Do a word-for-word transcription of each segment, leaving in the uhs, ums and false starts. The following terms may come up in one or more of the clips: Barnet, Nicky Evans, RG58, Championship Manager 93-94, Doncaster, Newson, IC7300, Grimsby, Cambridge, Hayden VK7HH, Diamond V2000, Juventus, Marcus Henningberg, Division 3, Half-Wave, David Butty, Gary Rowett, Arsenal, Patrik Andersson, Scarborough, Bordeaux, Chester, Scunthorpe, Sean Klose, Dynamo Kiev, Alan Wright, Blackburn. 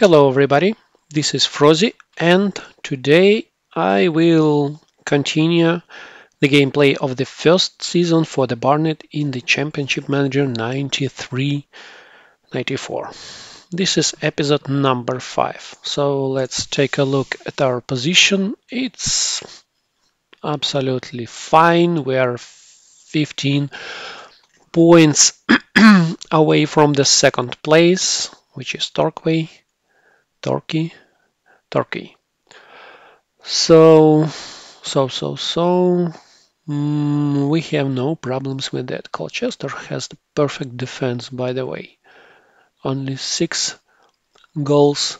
Hello everybody, this is Frozy, and today I will continue the gameplay of the first season for the Barnet in the Championship Manager ninety-three ninety-four. This is episode number five, so let's take a look at our position. It's absolutely fine, we are fifteen points away from the second place, which is Torquay. Torquay, Torquay. So, so, so, so, mm, we have no problems with that. Colchester has the perfect defense, by the way. Only six goals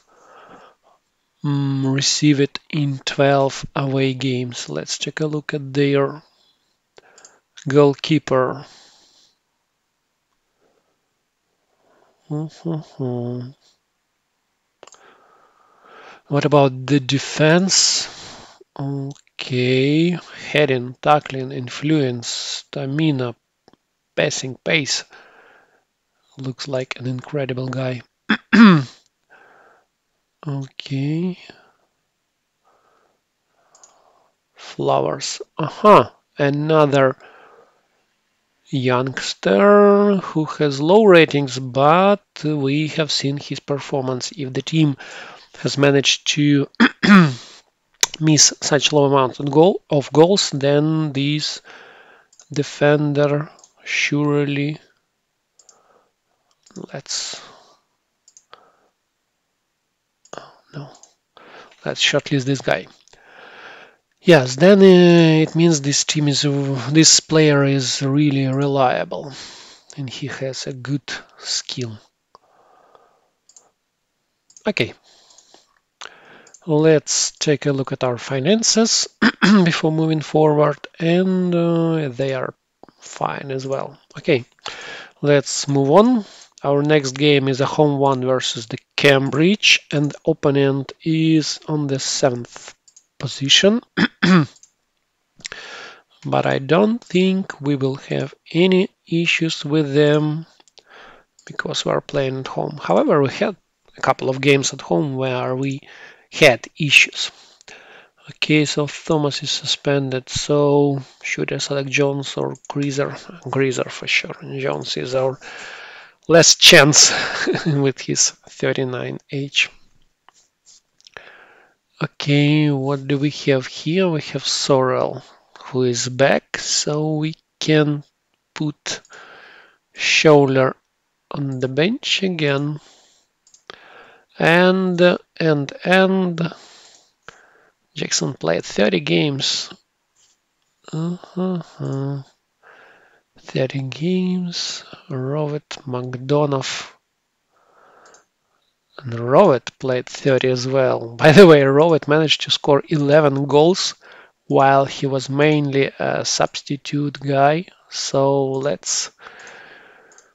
mm, received in twelve away games. Let's take a look at their goalkeeper. Mm-hmm. What about the defense? Okay, heading, tackling, influence, stamina, passing, pace. Looks like an incredible guy. Okay. Flowers. Uh-huh. Another youngster who has low ratings, but we have seen his performance. If the team has managed to miss such low amount of, goal, of goals, then this defender surely, let's, oh no, let's shortlist this guy. Yes, then uh, it means this team is, uh, this player is really reliable and he has a good skill. Okay. Let's take a look at our finances before moving forward, and uh, they are fine as well. Okay, let's move on. Our next game is a home one versus the Cambridge, and the opponent is on the seventh position. But I don't think we will have any issues with them because we are playing at home. However, we had a couple of games at home where we had issues. Okay, so Thomas is suspended, so should I select Jones or Greaser? Greaser for sure. Jones is our last chance with his thirty-nine age. Okay, what do we have here? We have Sorrel, who is back, so we can put Scholler on the bench again. And, and, and, Jackson played thirty games, uh-huh. thirty games, Rowett, McDonough, and Rowett played thirty as well. By the way, Rowett managed to score eleven goals, while he was mainly a substitute guy, so let's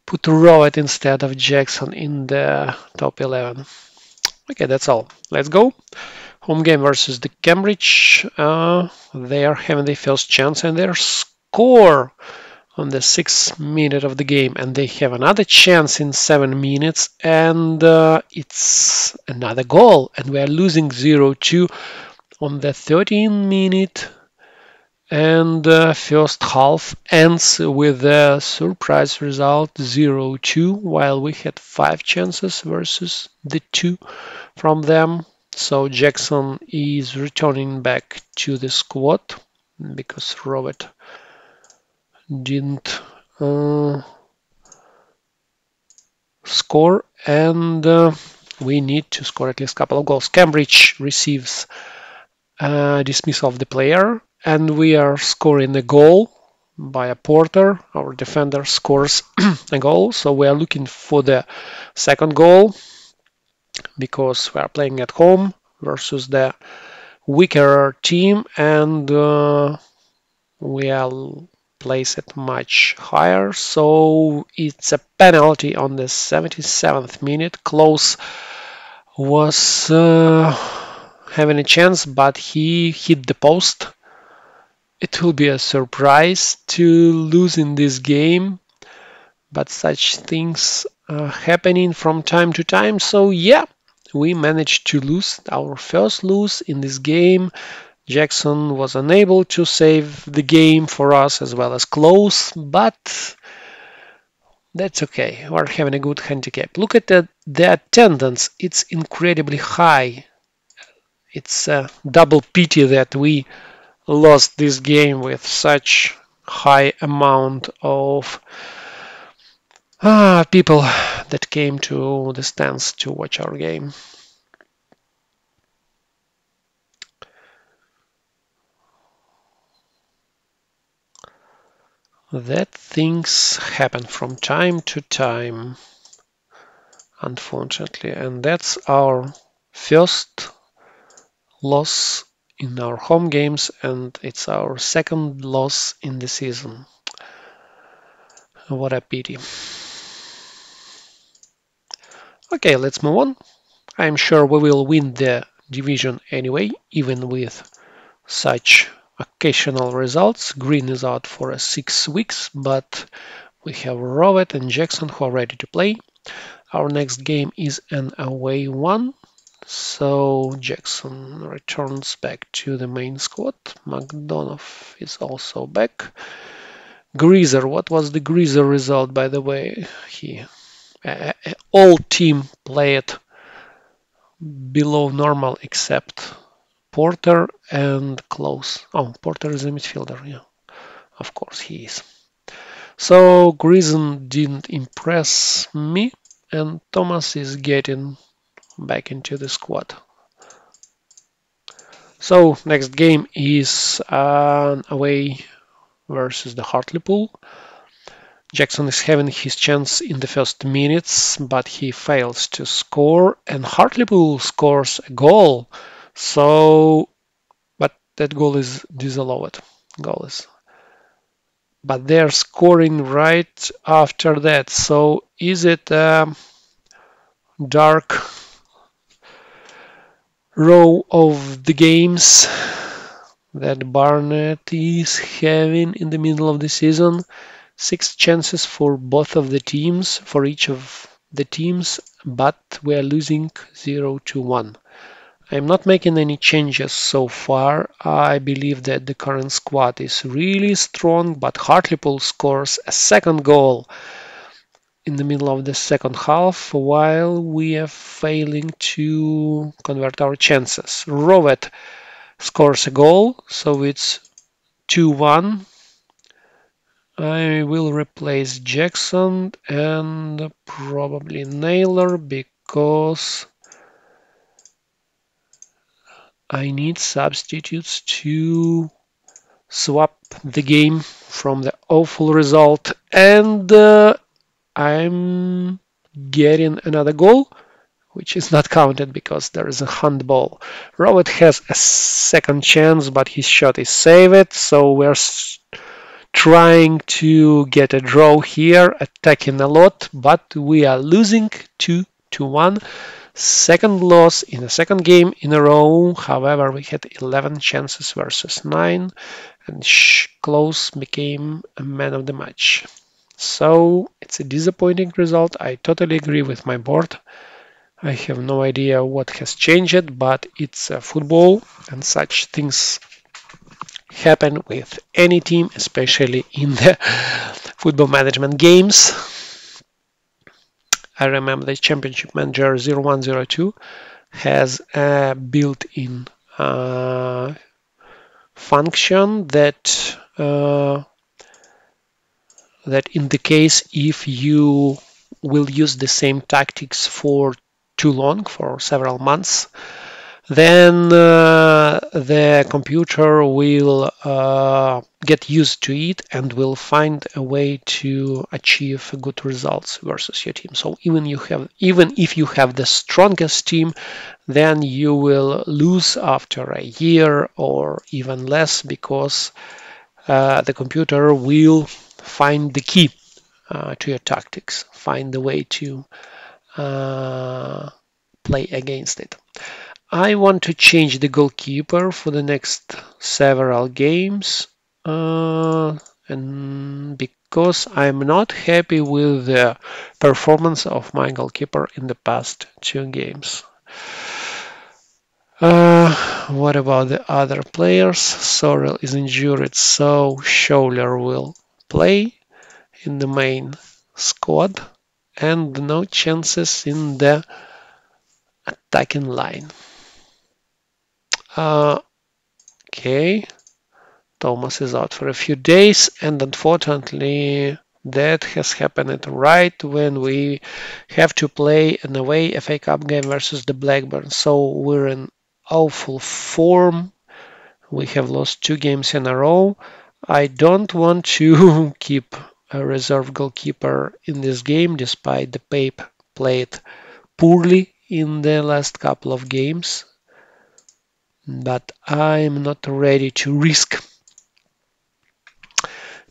put Rowett instead of Jackson in the top eleven. Okay, that's all. Let's go. Home game versus the Cambridge. Uh, they are having the first chance and their score on the sixth minute of the game. And they have another chance in seven minutes. And uh, it's another goal. And we are losing zero two on the thirteenth minute. And uh, first half ends with a surprise result zero two, while we had five chances versus the two from them. So Jackson is returning back to the squad because Robert didn't uh, score, and uh, we need to score at least a couple of goals. Cambridge receives a dismissal of the player, and we are scoring a goal by a Porter. Our defender scores a goal, so we are looking for the second goal because we are playing at home versus the weaker team, and uh, we are placed much higher, so it's a penalty on the seventy-seventh minute. Close was uh, having a chance, but he hit the post. It will be a surprise to lose in this game, but such things are happening from time to time. So yeah, we managed to lose our first lose in this game. Jackson was unable to save the game for us as well as close, but that's okay. We're having a good handicap. Look at the, the attendance. It's incredibly high. It's a double pity that we lost this game with such high amount of ah, people that came to the stands to watch our game. That things happen from time to time, unfortunately, and that's our first loss in our home games, and it's our second loss in the season. What a pity. Okay, let's move on. I'm sure we will win the division anyway, even with such occasional results. Green is out for uh, six weeks, but we have Rowett and Jackson who are ready to play. Our next game is an away one, so Jackson returns back to the main squad. McDonough is also back. Greaser, what was the Greaser result, by the way? He uh, all team played below normal except Porter and Close. Oh, Porter is a midfielder, yeah. Of course he is. So Grison didn't impress me, and Thomas is getting back into the squad. So next game is an away versus the Hartlepool. Jackson is having his chance in the first minutes, but he fails to score, and Hartlepool scores a goal. So, but that goal is disallowed. Goal is, but they're scoring right after that. So, is it a dark row of the games that Barnet is having in the middle of the season? Six chances for both of the teams, for each of the teams, but we are losing zero to one. I'm not making any changes so far. I believe that the current squad is really strong, but Hartlepool scores a second goal in the middle of the second half while we are failing to convert our chances. Rowett scores a goal, so it's two one. I will replace Jackson and probably Naylor because I need substitutes to swap the game from the awful result, and uh, I'm getting another goal, which is not counted because there is a handball. Robert has a second chance, but his shot is saved, so we're trying to get a draw here, attacking a lot, but we are losing two to one. Second loss in the second game in a row. However, we had eleven chances versus nine, and Close became a man of the match. So it's a disappointing result. I totally agree with my board. I have no idea what has changed, but it's uh, football, and such things happen with any team, especially in the football management games. I remember the Championship Manager zero one zero two has a built-in uh, function that uh, that in the case if you will use the same tactics for too long, for several months, then uh, the computer will uh, get used to it and will find a way to achieve good results versus your team. So even you have, even if you have the strongest team, then you will lose after a year or even less, because uh, the computer will find the key uh, to your tactics, find the way to uh, play against it. I want to change the goalkeeper for the next several games, uh, and because I'm not happy with the performance of my goalkeeper in the past two games. Uh, what about the other players? Sorrell is injured, so Scholler will play in the main squad, and no chances in the attacking line. Uh, okay, Thomas is out for a few days, and unfortunately that has happened right when we have to play an away F A Cup game versus the Blackburn. So we're in awful form. We have lost two games in a row. I don't want to keep a reserve goalkeeper in this game, despite the Pape played poorly in the last couple of games. But I'm not ready to risk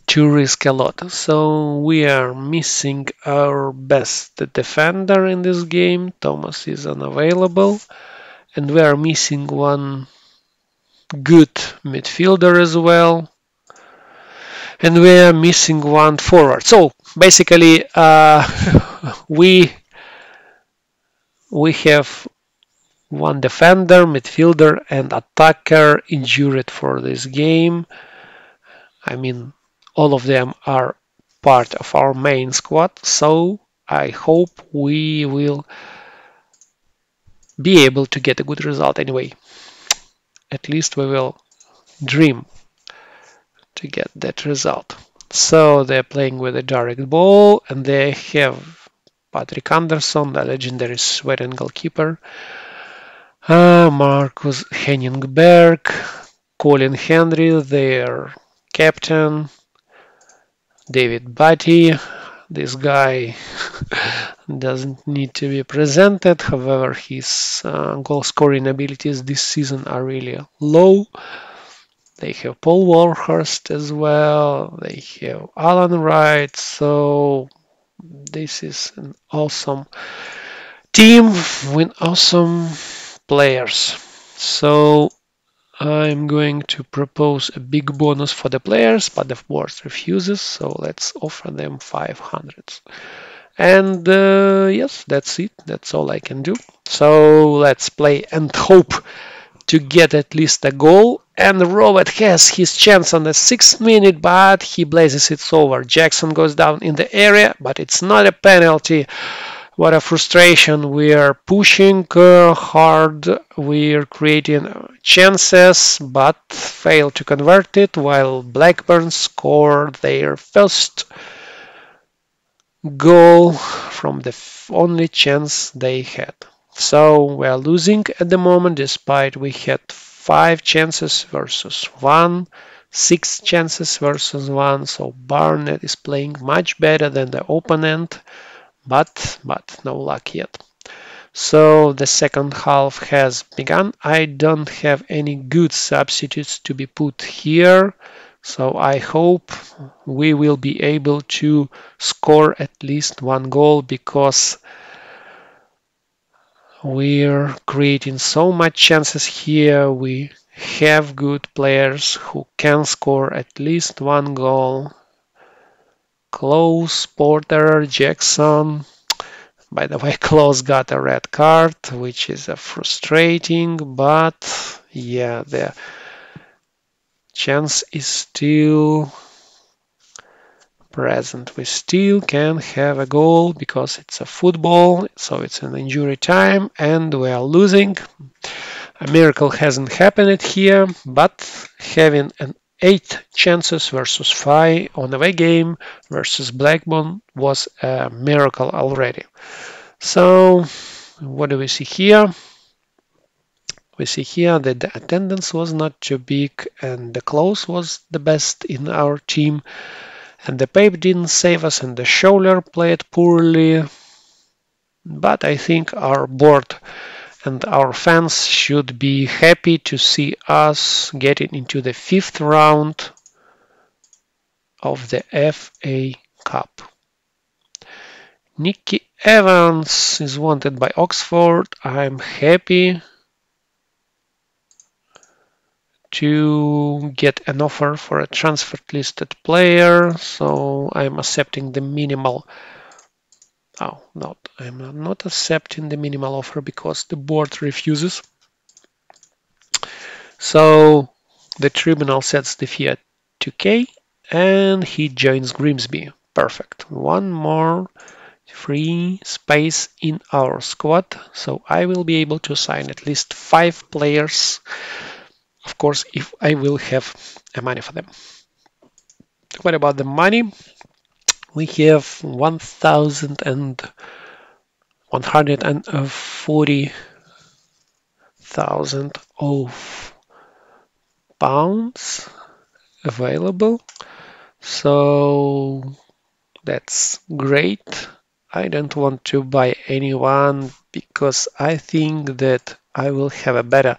to risk a lot. So we are missing our best defender in this game. Thomas is unavailable, and we are missing one good midfielder as well, and we are missing one forward. So basically, uh, we we have one defender, midfielder, and attacker injured for this game. I mean, all of them are part of our main squad, so I hope we will be able to get a good result anyway. At least we will dream to get that result. So they're playing with a direct ball, and they have Patrik Andersson, the legendary Sweden goalkeeper, uh, Marcus Henningberg, Colin Henry, their captain, David Butty. This guy doesn't need to be presented, however, his uh, goal-scoring abilities this season are really low. They have Paul Warhurst as well, they have Alan Wright, so this is an awesome team with awesome players. So I'm going to propose a big bonus for the players, but the board refuses, so let's offer them five hundred. And uh, yes, that's it, that's all I can do. So let's play and hope to get at least a goal. And Rowett has his chance on the sixth minute, but he blazes it over. Jackson goes down in the area, but it's not a penalty. What a frustration. We are pushing uh, hard, we are creating chances, but fail to convert it, while Blackburn scored their first goal from the only chance they had. So we are losing at the moment, despite we had five chances versus one, six chances versus one, so Barnet is playing much better than the opponent. But, but no luck yet. So the second half has begun. I don't have any good substitutes to be put here, so I hope we will be able to score at least one goal, because we're creating so much chances here. We have good players who can score at least one goal. Close, Porter, Jackson. By the way, Close got a red card, which is a frustrating, but yeah, the chance is still present. We still can have a goal, because it's a football, so it's an injury time, and we are losing. A miracle hasn't happened here, but having an eight chances versus five on away game versus Blackburn was a miracle already. So what do we see here? We see here that the attendance was not too big, and the Close was the best in our team, and the Pape didn't save us, and the Scholler played poorly. But I think our board and our fans should be happy to see us getting into the fifth round of the F A Cup. Nicky Evans is wanted by Oxford. I'm happy to get an offer for a transfer listed player, so I'm accepting the minimal Oh, not, I'm not accepting the minimal offer because the board refuses. So the tribunal sets the fee at two K and he joins Grimsby. Perfect. One more free space in our squad, so I will be able to sign at least five players, of course, if I will have money for them. What about the money? We have one hundred forty thousand of pounds available, so that's great. I don't want to buy anyone because I think that I will have a better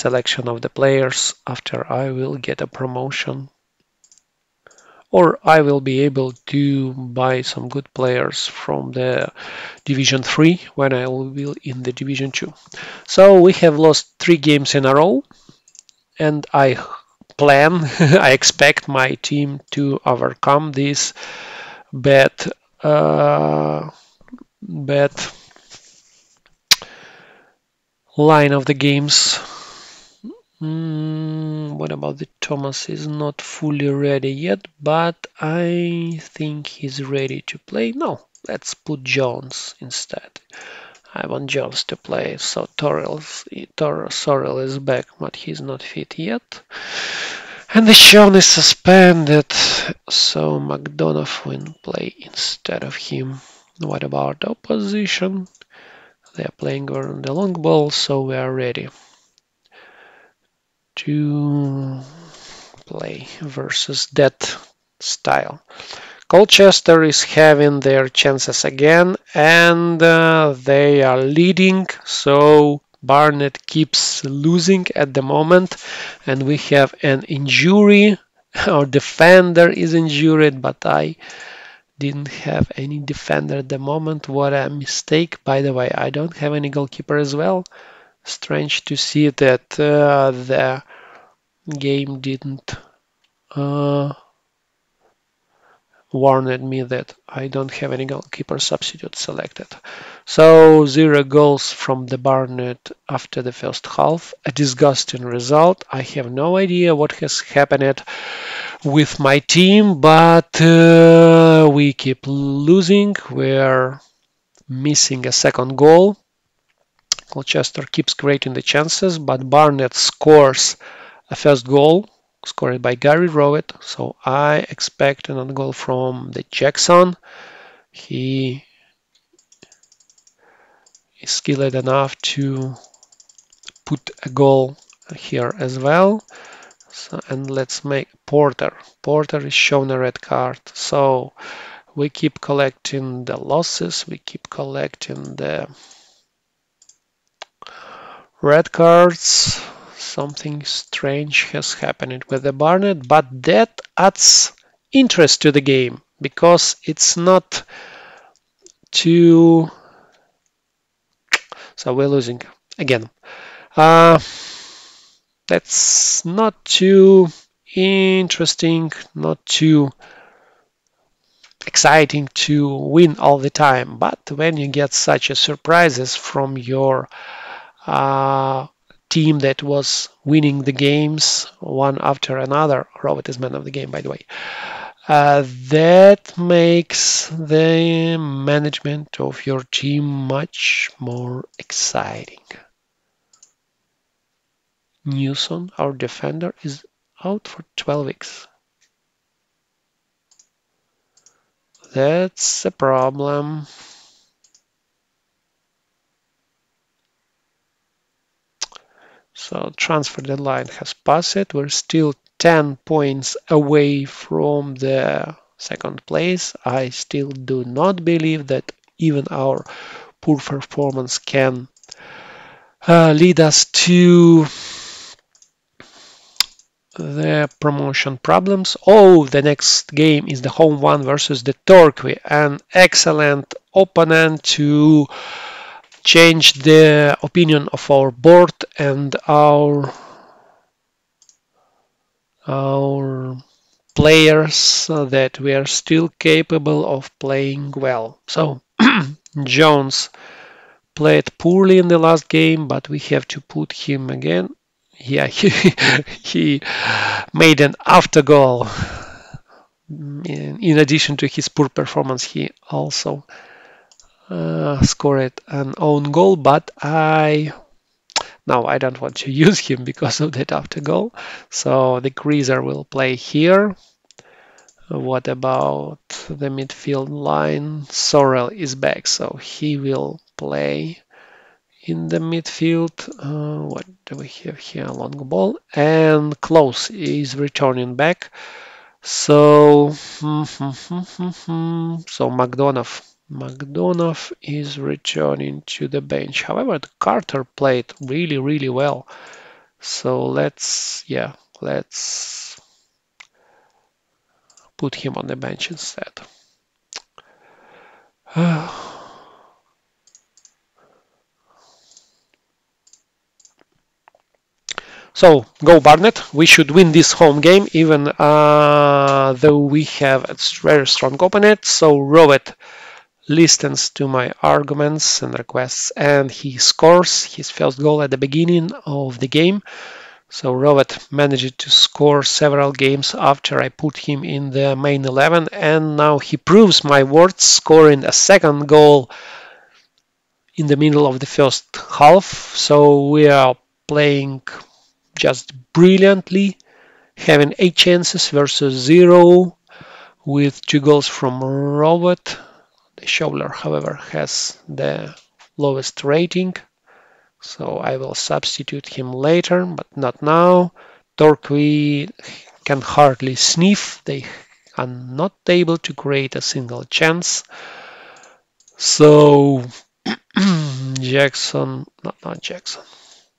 selection of the players after I will get a promotion, or I will be able to buy some good players from the Division three when I will be in the Division two. So we have lost three games in a row, and I plan, I expect my team to overcome this bad uh, bad line of the games. Mm, what about the Thomas? Is not fully ready yet, but I think he's ready to play. No, let's put Jones instead. I want Jones to play. So Torrell's, Tor, Sorrell is back, but he's not fit yet. And the Sean is suspended, so McDonough will play instead of him. What about the opposition? They are playing on the long ball, so we are ready to play versus that style. Colchester is having their chances again, and uh, they are leading, so Barnet keeps losing at the moment, and we have an injury. Our defender is injured, but I didn't have any defender at the moment. What a mistake, by the way. I don't have any goalkeeper as well. Strange to see that uh, the game didn't uh, warn me that I don't have any goalkeeper substitute selected. So zero goals from the Barnet after the first half. A disgusting result. I have no idea what has happened with my team, but uh, we keep losing. We're missing a second goal. Colchester keeps creating the chances, but Barnet scores a first goal, scored by Gary Rowett, so I expect an own goal from the Jackson. He is skilled enough to put a goal here as well. So, and let's make Porter. Porter is shown a red card, so we keep collecting the losses, we keep collecting the red cards. Something strange has happened with the Barnet, but that adds interest to the game because it's not too... So we're losing again. Uh, that's not too interesting, not too exciting to win all the time, but when you get such a surprises from your uh, team that was winning the games one after another. Robert is man of the game, by the way. Uh, that makes the management of your team much more exciting. Newson, our defender, is out for twelve weeks. That's a problem. So transfer deadline has passed. We're still ten points away from the second place. I still do not believe that even our poor performance can uh, lead us to the promotion problems. Oh, the next game is the home one versus the Torquay, an excellent opponent to change the opinion of our board and our our players that we are still capable of playing well. So Jones played poorly in the last game, but we have to put him again. Yeah, he, he made an after goal. In addition to his poor performance, he also uh, scored an own goal, but I now I don't want to use him because of that after goal. So the creaser will play here. What about the midfield line? Sorrell is back, so he will play in the midfield. Uh, what do we have here? Long ball, and Close is returning back. So, mm, mm, mm, mm, mm. so McDonough, McDonough is returning to the bench. However, Carter played really, really well. So let's, yeah, let's put him on the bench instead. So, go Barnet, we should win this home game, even uh, though we have a very strong opponent. So Rowett listens to my arguments and requests, and he scores his first goal at the beginning of the game. So Rowett managed to score several games after I put him in the main eleven, and now he proves my words, scoring a second goal in the middle of the first half. So we are playing just brilliantly, having eight chances versus zero, with two goals from Rowett. The Shoveler, however, has the lowest rating, so I will substitute him later, but not now. Torquay can hardly sniff, they are not able to create a single chance. So Jackson, not, not Jackson.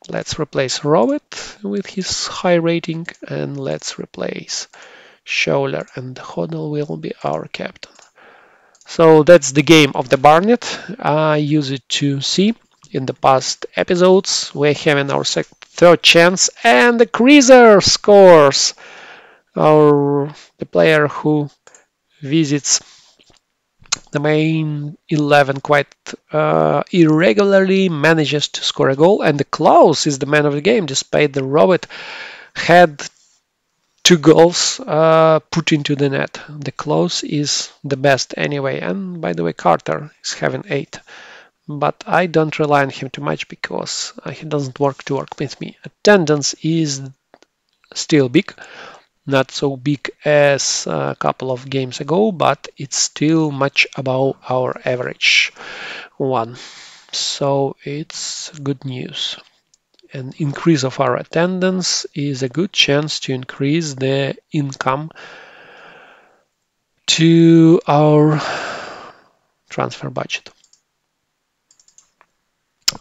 Let's replace Rowett with his high rating, and let's replace Scholler, and Hodel will be our captain. So that's the game of the Barnet. I use it to see in the past episodes. We're having our sec third chance, and the creaser scores. Our the player who visits the main eleven quite uh, irregularly manages to score a goal, and the Klaus is the man of the game, despite the Rowett had two goals uh, put into the net. The Klaus is the best anyway, and by the way, Carter is having eight, but I don't rely on him too much because he doesn't work to work with me. Attendance is still big. Not so big as a couple of games ago, but it's still much above our average one. So it's good news. An increase of our attendance is a good chance to increase the income to our transfer budget.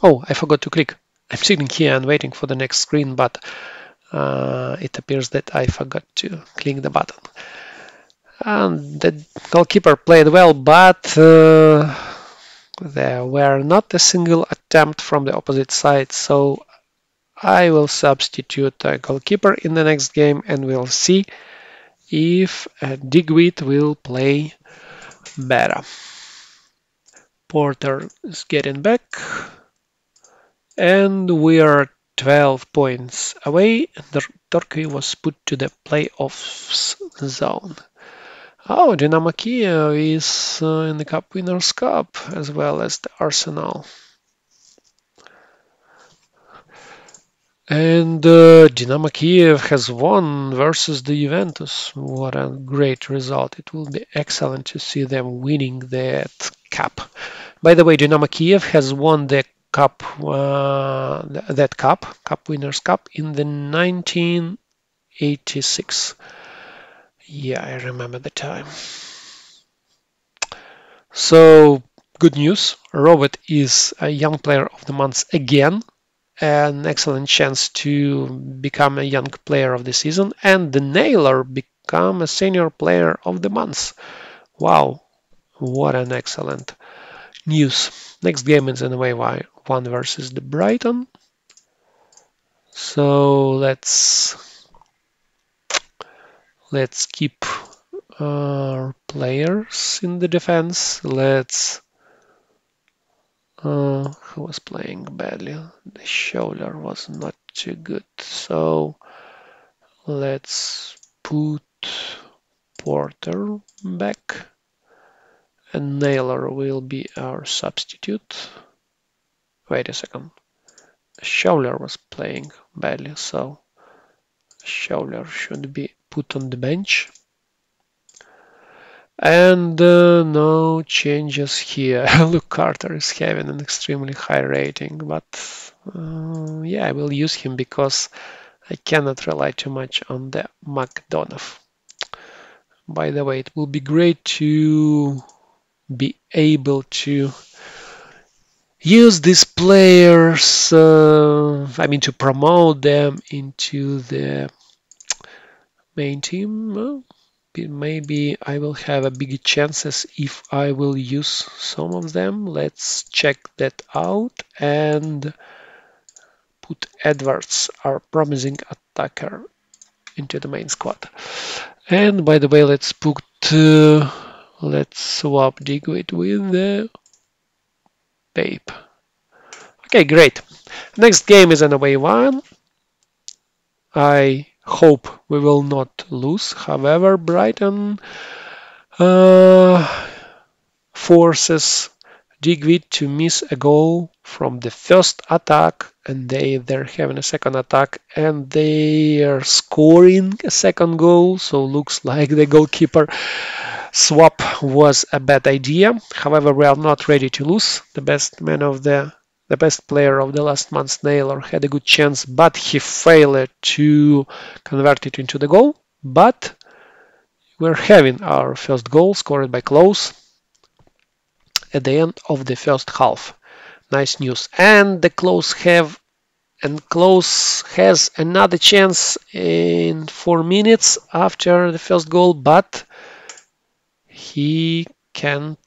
Oh, I forgot to click. I'm sitting here and waiting for the next screen, but Uh, it appears that I forgot to click the button. And the goalkeeper played well, but uh, there were not a single attempt from the opposite side, so I will substitute the goalkeeper in the next game, and we'll see if uh, Digweed will play better. Porter is getting back, and we are twelve points away. The Torquay was put to the playoffs zone. Oh, Dynamo Kiev is uh, in the Cup Winners' Cup, as well as the Arsenal. And uh, Dynamo Kiev has won versus the Juventus. What a great result. It will be excellent to see them winning that cup. By the way, Dynamo Kiev has won the Cup, uh, that cup, Cup Winners' Cup, in the nineteen eighty-six. Yeah, I remember the time. So, good news. Robert is a young player of the month again. An excellent chance to become a young player of the season. And the Nailer become a senior player of the month. Wow, what an excellent news. Next game is in a way one versus the Brighton. So let's let's keep our players in the defense. Let's uh, who was playing badly. The shoulder was not too good, so let's put Porter back, and Naylor will be our substitute. Wait a second, Scholler was playing badly, so Scholler should be put on the bench. And uh, no changes here. Luke Carter is having an extremely high rating, but uh, yeah, I will use him because I cannot rely too much on the McDonough. By the way, it will be great to be able to use these players, uh, I mean to promote them into the main team. Maybe I will have a bigger chances if I will use some of them. Let's check that out and put Edwards, our promising attacker, into the main squad. And by the way, let's put uh, let's swap Digweed with the uh, Babe. Okay, great. Next game is an away one. I hope we will not lose. However, Brighton uh, forces Digweed to miss a goal from the first attack, and they they're having a second attack, and they are scoring a second goal. So looks like the goalkeeper swap was a bad idea. However, we are not ready to lose. The best man of the the best player of the last month's Naylor had a good chance, but he failed to convert it into the goal. But we're having our first goal scored by Klose at the end of the first half. Nice news. And the Klose have and Klose has another chance in four minutes after the first goal, but he can't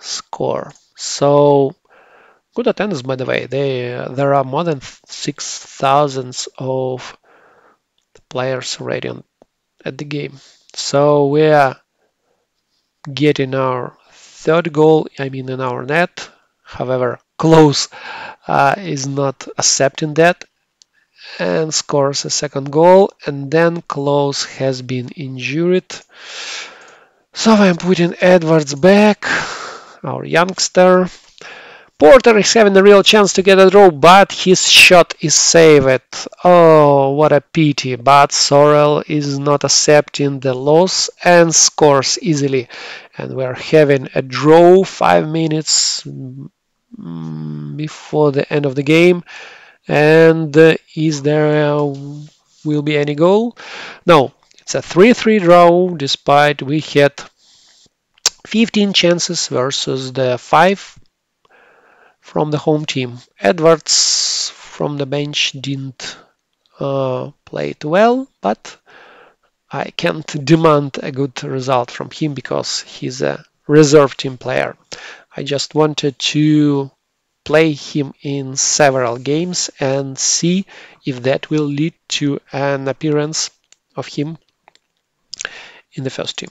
score. So good attendance, by the way. They, uh, there are more than six thousand of players already on, at the game. So we are getting our third goal, I mean in our net. However, Klose uh, is not accepting that and scores a second goal. And then Klose has been injured. So I'm putting Edwards back, our youngster. Porter is having a real chance to get a draw, but his shot is saved. Oh, what a pity. But Sorrell is not accepting the loss and scores easily. And we're having a draw five minutes before the end of the game. And is there uh, will be any goal? No, it's a three three draw, despite we had fifteen chances versus the five from the home team. Edwards from the bench didn't uh, play it well, but I can't demand a good result from him because he's a reserve team player. I just wanted to play him in several games and see if that will lead to an appearance of him in the first team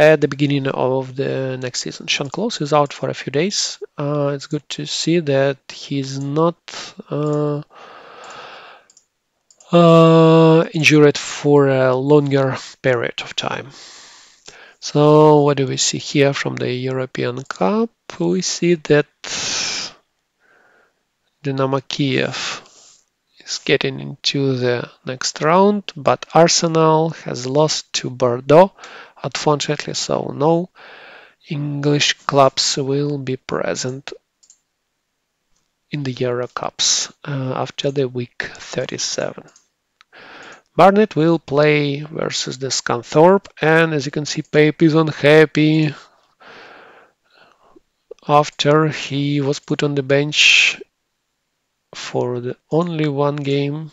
at the beginning of the next season. Sean Klose is out for a few days. Uh, it's good to see that he's not uh, uh, injured for a longer period of time. So what do we see here from the European Cup? We see that Dynamo Kiev is getting into the next round, but Arsenal has lost to Bordeaux, unfortunately, so no English clubs will be present in the Euro Cups uh, after the week thirty-seven. Barnet will play versus the Scunthorpe, and as you can see, Pape is unhappy after he was put on the bench for the only one game,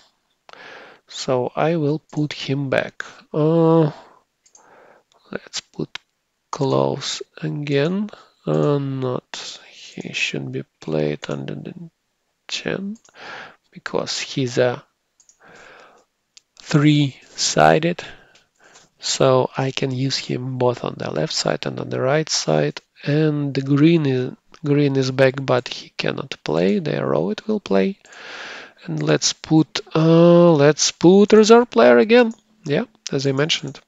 so I will put him back. Uh, Let's put Klose again. Uh, not he should be played under the ten because he's a three-sided, so I can use him both on the left side and on the right side. And the green is Green is back, but he cannot play. There Rowett will play. And let's put uh, let's put reserve player again. Yeah, as I mentioned.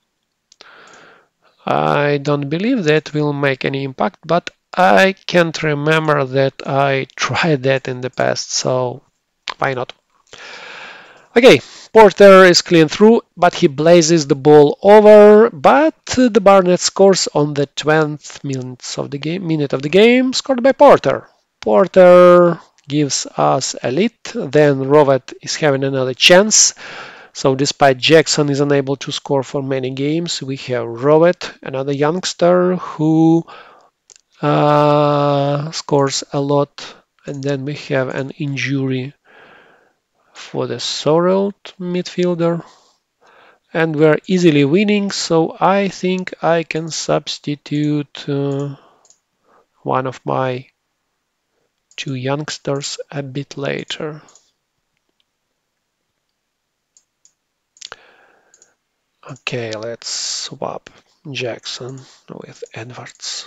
I don't believe that will make any impact, but I can't remember that I tried that in the past, so why not? Okay, Porter is clean through, but he blazes the ball over, but the Barnet scores on the twentieth minutes of the game, minute of the game, scored by Porter. Porter gives us a lead, then Rowett is having another chance. So despite Jackson is unable to score for many games, we have Rowett, another youngster who uh, scores a lot, and then we have an injury for the Sorrel midfielder, and we're easily winning, so I think I can substitute uh, one of my two youngsters a bit later. Okay, let's swap Jackson with Edwards.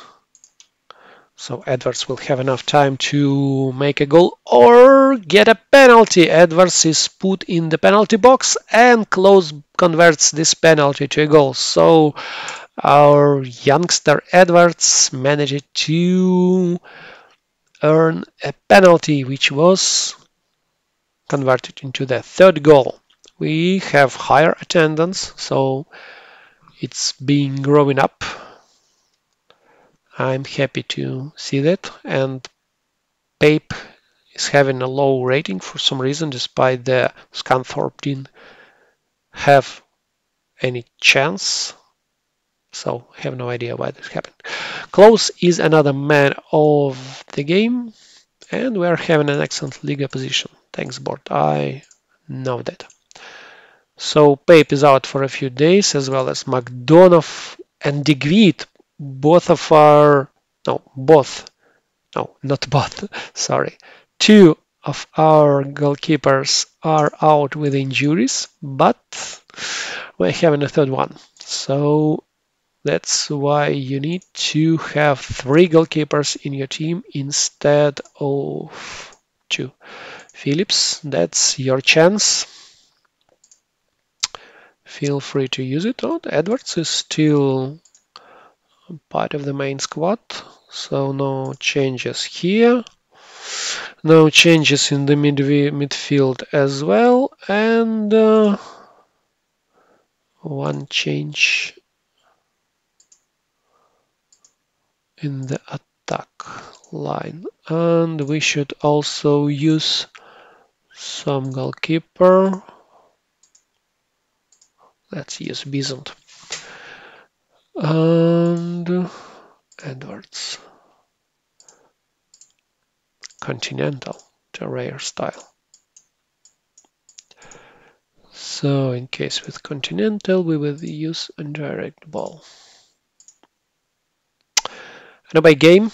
So Edwards will have enough time to make a goal or get a penalty. Edwards is put in the penalty box and Close converts this penalty to a goal. So our youngster Edwards managed to earn a penalty, which was converted into the third goal. We have higher attendance, so it's been growing up. I'm happy to see that, and Pape is having a low rating for some reason, despite the Scunthorpe didn't have any chance, so I have no idea why this happened. Close is another man of the game, and we are having an excellent league position. Thanks, board, I know that. So Pape is out for a few days, as well as McDonough and De Gwiet. Both of our, no, both, no, not both, sorry. Two of our goalkeepers are out with injuries, but we're having a third one. So that's why you need to have three goalkeepers in your team instead of two. Phillips, that's your chance. Feel free to use it. Oh, Edwards is still part of the main squad, so no changes here, no changes in the mid midfield as well, and uh, one change in the attack line, and we should also use some goalkeeper. Let's use Bizant and Edwards. Continental Terrayer style. So in case with Continental, we will use indirect ball. Another game.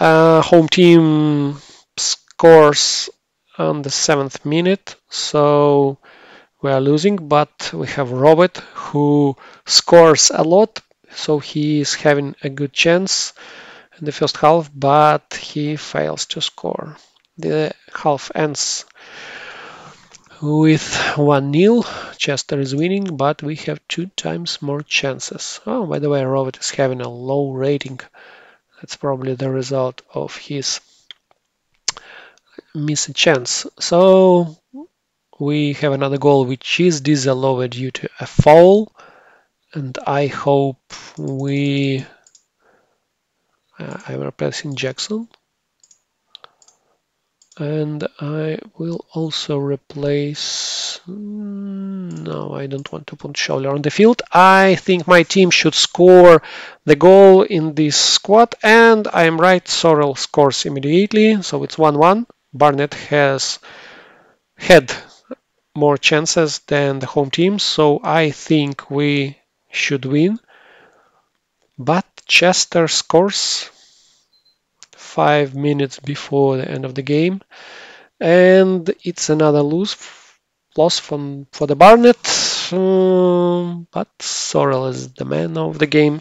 Uh, home team scores on the seventh minute, so we are losing, but we have Rowett who scores a lot. So he is having a good chance in the first half, but he fails to score. The half ends with one nil. Chester is winning, but we have two times more chances. Oh, by the way, Robert is having a low rating. That's probably the result of his missed chance. So we have another goal, which is disallowed due to a foul. And I hope we... Uh, I'm replacing Jackson. And I will also replace... No, I don't want to put Scholler on the field. I think my team should score the goal in this squad. And I'm right, Sorrell scores immediately. So it's one one. Barnet has had more chances than the home team. So I think we should win, but Chester scores five minutes before the end of the game, and it's another lose loss from for the Barnet, um, but Sorrell is the man of the game,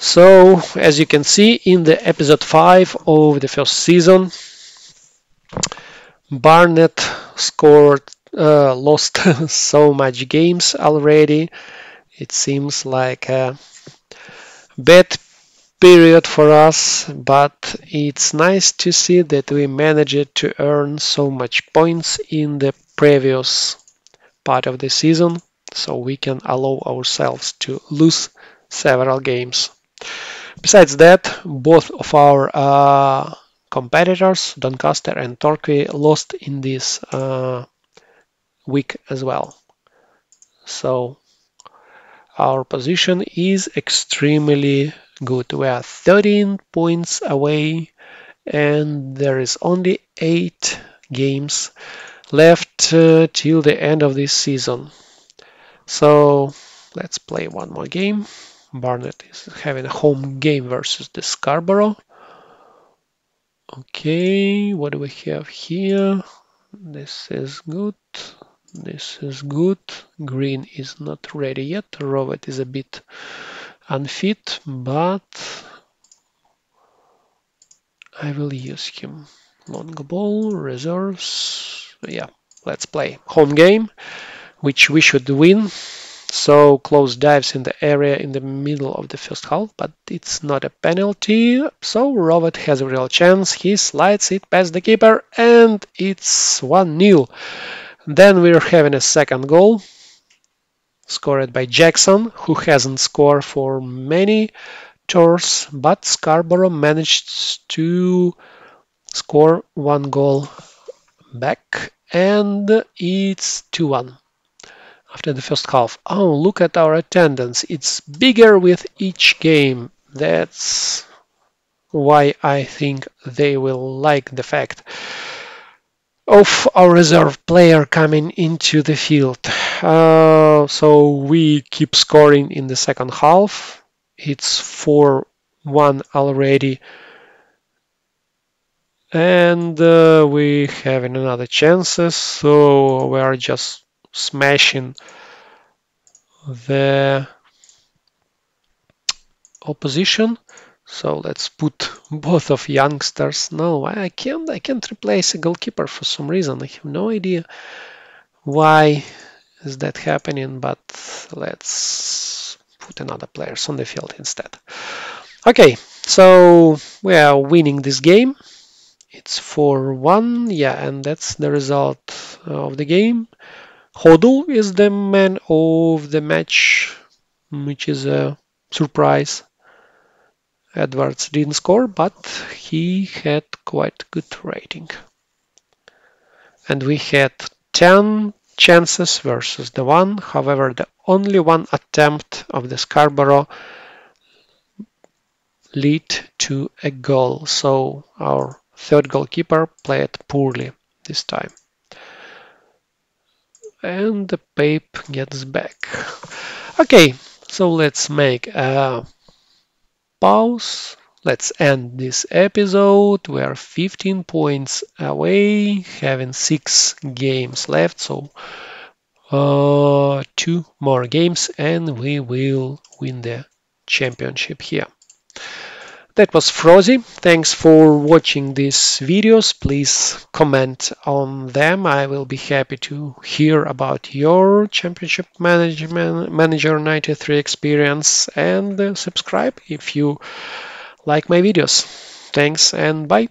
So, as you can see, in the episode five of the first season, Barnet scored, uh, lost so much games already. It seems like a bad period for us, but it's nice to see that we managed to earn so much points in the previous part of the season, so we can allow ourselves to lose several games. Besides that, both of our uh, competitors, Doncaster and Torquay, lost in this uh, week as well. So our position is extremely good. We are thirteen points away and there is only eight games left uh, till the end of this season. So let's play one more game. Barnet is having a home game versus the Scarborough. Okay, what do we have here? This is good. This is good. Green is not ready yet. Rowett is a bit unfit, but I will use him. Long ball, reserves. Yeah, let's play. Home game, which we should win. So close dives in the area in the middle of the first half, but it's not a penalty. So Robert has a real chance. He slides it past the keeper and it's one nil. Then we're having a second goal, scored by Jackson, who hasn't scored for many tours, but Scarborough managed to score one goal back and it's two one. After the first half. Oh, look at our attendance. It's bigger with each game. That's why I think they will like the fact of our reserve player coming into the field. Uh, so we keep scoring in the second half. It's four one already. And uh, we have another chances. So we are just smashing the opposition. So let's put both of youngsters. No, I can't I can't replace a goalkeeper for some reason. I have no idea why is that happening, but let's put another players on the field instead. Okay, so we are winning this game. It's four one, yeah, and that's the result of the game. Hodul is the man of the match, which is a surprise. Edwards didn't score, but he had quite good rating. And we had ten chances versus the one. However, the only one attempt of the Scarborough led to a goal. So our third goalkeeper played poorly this time. And the Pape gets back. Okay, so let's make a pause. Let's end this episode. We are fifteen points away, having six games left, so uh, two more games and we will win the championship here. That was Frozy. Thanks for watching these videos. Please comment on them. I will be happy to hear about your Championship Manager ninety-three experience, and subscribe if you like my videos. Thanks and bye.